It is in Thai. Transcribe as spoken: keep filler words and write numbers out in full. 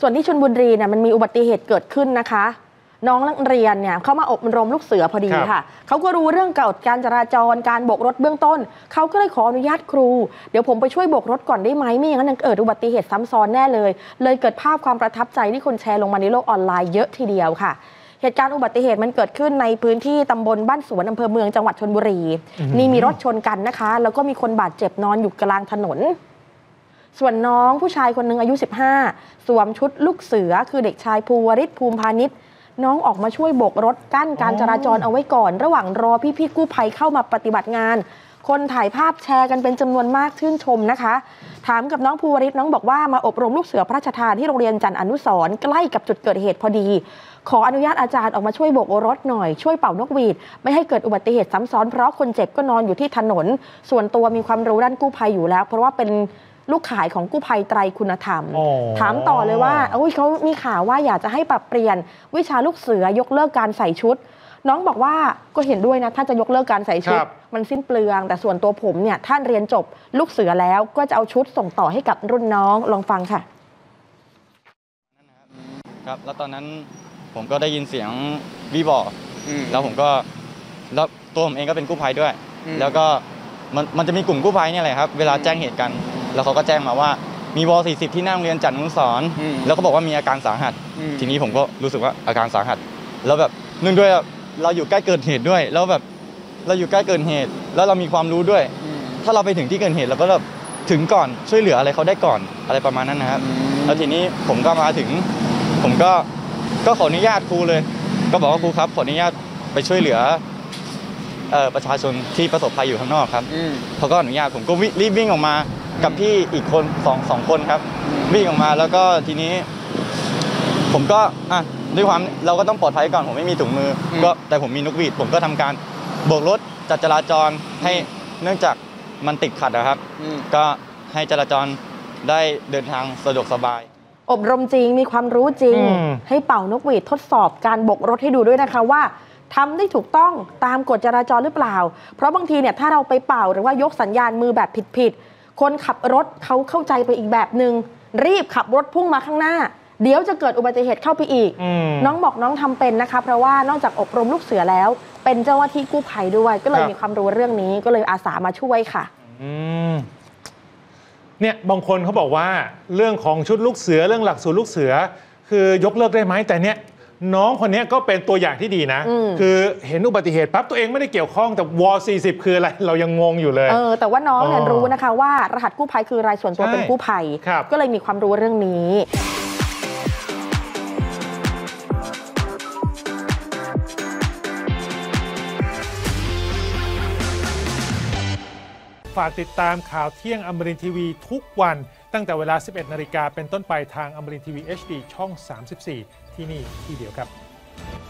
ส่วนที่ชลบุรีเนี่ยมันมีอุบัติเหตุเกิดขึ้นนะคะน้องนักเรียนเนี่ยเข้ามาอบรมลูกเสือพอดีค่ะเขาก็รู้เรื่องกฎการจราจรการโบกรถเบื้องต้นเขาก็เลยขออนุญาตครูเดี๋ยวผมไปช่วยโบกรถก่อนได้ไหมไม่อย่างนั้นเกิดอุบัติเหตุซ้ำซ้อนแน่เลยเลยเกิดภาพความประทับใจที่คนแชร์ลงมาในโลกออนไลน์เยอะทีเดียวค่ะเหตุการณ์อุบัติเหตุมันเกิดขึ้นในพื้นที่ตำบลบ้านสวนอำเภอเมืองจังหวัดชลบุรีนี่มีรถชนกันนะคะแล้วก็มีคนบาดเจ็บนอนอยู่กลางถนนส่วนน้องผู้ชายคนหนึ่งอายุสิบห้าสวมชุดลูกเสือคือเด็กชายภูวริศภูมิพาณิชย์น้องออกมาช่วยโบกรถกั้นการจราจรเอาไว้ก่อนระหว่างรอพี่ๆกู้ภัยเข้ามาปฏิบัติงานคนถ่ายภาพแชร์กันเป็นจำนวนมากชื่นชมนะคะถามกับน้องภูวริศน้องบอกว่ามาอบรมลูกเสือพระราชทานที่โรงเรียนจันทร์อนุสรณ์ใกล้กับจุดเกิดเหตุพอดีขออนุญาตอาจารย์ออกมาช่วยโบกรถหน่อยช่วยเป่านกหวีดไม่ให้เกิดอุบัติเหตุซ้ำซ้อนเพราะคนเจ็บก็นอนอยู่ที่ถนนส่วนตัวมีความรู้ด้านกู้ภัยอยู่แล้วเพราะว่าเป็นลูกขายของกู้ภัยไตรคุณธรรมถามต่อเลยว่าเอ้ยเขามีข่าวว่าอยากจะให้ปรับเปลี่ยนวิชาลูกเสือยกเลิกการใส่ชุดน้องบอกว่าก็เห็นด้วยนะถ้าจะยกเลิกการใส่ชุดมันสิ้นเปลืองแต่ส่วนตัวผมเนี่ยท่านเรียนจบลูกเสือแล้วก็จะเอาชุดส่งต่อให้กับรุ่นน้องลองฟังค่ะครับแล้วตอนนั้นผมก็ได้ยินเสียงวีบอแล้วผมก็แล้วตัวผมเองก็เป็นกู้ภัยด้วยแล้วก็มันมันจะมีกลุ่มกู้ภัยเนี่ยแหละครับเวลาแจ้งเหตุกันแล้วเขาก็แจ้งมาว่ามีวอสี่สิบที่หน้าโรงเรียนจันทร์อนุสรณ์แล้วก็บอกว่ามีอาการสาหัสทีนี้ผมก็รู้สึกว่าอาการสาหัสแล้วแบบเนื่องด้วยเราอยู่ใกล้เกิดเหตุด้วยแล้วแบบเราอยู่ใกล้เกิดเหตุแล้วเรามีความรู้ด้วยถ้าเราไปถึงที่เกิดเหตุเราก็แบบถึงก่อนช่วยเหลืออะไรเขาได้ก่อนอะไรประมาณนั้นนะครับแล้วทีนี้ผมก็มาถึงผมก็ก็ขออนุญาตครูเลยก็บอกว่าครูครับขออนุญาตไปช่วยเหลือประชาชนที่ประสบภัยอยู่ข้างนอกครับเขาก็อนุญาตผมก็รีบวิ่งออกมากับพี่อีกคนสองสองคนครับวิ่งออกมาแล้วก็ทีนี้ผมก็อ่ะด้วยความเราก็ต้องปลอดภัยก่อนผมไม่มีถุงมือก็แต่ผมมีนกหวีดผมก็ทำการโบกรถจัดจราจรให้เนื่องจากมันติดขัดนะครับก็ให้จราจรได้เดินทางสะดวกสบายอบรมจริงมีความรู้จริงให้เป่านกหวีดทดสอบการโบกรถให้ดูด้วยนะคะว่าทำได้ถูกต้องตามกฎจราจรหรือเปล่าเพราะบางทีเนี่ยถ้าเราไปเป่าหรือว่ายกสัญญาณมือแบบผิดๆคนขับรถเขาเข้าใจไปอีกแบบหนึ่งรีบขับรถพุ่งมาข้างหน้าเดี๋ยวจะเกิดอุบัติเหตุเข้าไปอีกน้องบอกน้องทำเป็นนะคะเพราะว่านอกจากอบรมลูกเสือแล้วเป็นเจ้าหน้าที่กู้ภัยด้วยก็เลยมีความรู้เรื่องนี้ก็เลยอาสามาช่วยค่ะอืมเนี่ยบางคนเขาบอกว่าเรื่องของชุดลูกเสือเรื่องหลักสูตรลูกเสือคือยกเลิกได้ไหมแต่เนี่ยน้องคนนี้ก็เป็นตัวอย่างที่ดีนะคือเห็นอุบัติเหตุปั๊บตัวเองไม่ได้เกี่ยวข้องแต่วอสี่สิบคืออะไรเรายังงงอยู่เลยเออแต่ว่าน้องเนี่ยรู้นะคะว่ารหัสกู้ภัยคืออะไรส่วนตัวเป็นกู้ภัยก็เลยมีความรู้เรื่องนี้ฝากติดตามข่าวเที่ยงอมรินทร์ทีวีทุกวันตั้งแต่เวลา สิบเอ็ด นาฬิกาเป็นต้นไปทางอมรินทร์ทีวี เอช ดี ช่อง สามสิบสี่ที่นี่ที่เดียวครับ